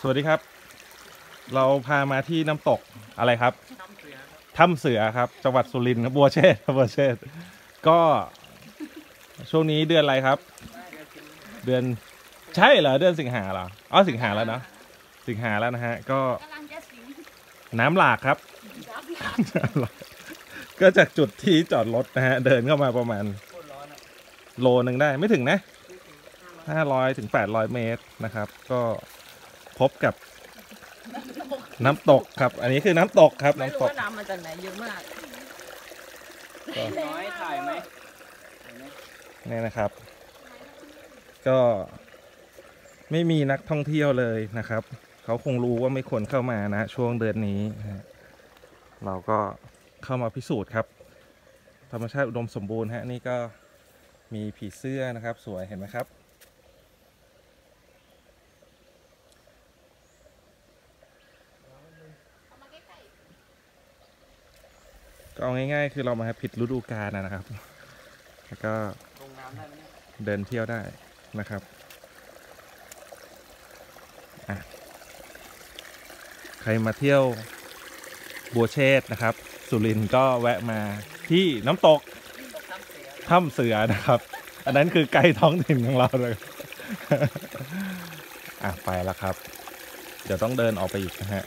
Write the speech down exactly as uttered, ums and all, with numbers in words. สวัสดีครับเราพามาที่น้ำตกอะไรครับถ้ำเสือครับจังหวัดสุรินทร์บัวเชษบัวเชษก็ช่วงนี้เดือนอะไรครับเดือนใช่เหรอเดือนสิงหาเหรออ๋อสิงหาแล้วเนาะสิงหาแล้วนะฮะก็น้ำหลากครับก็จากจุดที่จอดรถนะฮะเดินเข้ามาประมาณโลนึงได้ไม่ถึงนะห้าร้อยถึงแปดร้อยเมตรนะครับก็พบกับน้ำตกครับอันนี้คือน้ำตกครับน้ำตกน้ำมาจากไหนเยอะมากน้อยถ่ายไหมนี่นะครับก็ไม่มีนักท่องเที่ยวเลยนะครับเขาคงรู้ว่าไม่ควรเข้ามานะช่วงเดือนนี้เราก็เข้ามาพิสูจน์ครับธรรมชาติอุดมสมบูรณ์ฮะนี่ก็มีผีเสื้อนะครับสวยเห็นไหมครับก็เอาง่ายๆคือเรามาผิดฤดูกาลนะครับแล้วก็เดินเที่ยวได้นะครับใครมาเที่ยวบัวเชษนะครับสุรินทร์ก็แวะมาที่น้ำตกถ้ำเสือนะครับอันนั้นคือไกลท้องถิ่นของเราเลยอ่ะไปแล้วครับเดี๋ยวต้องเดินออกไปอีกนะฮะ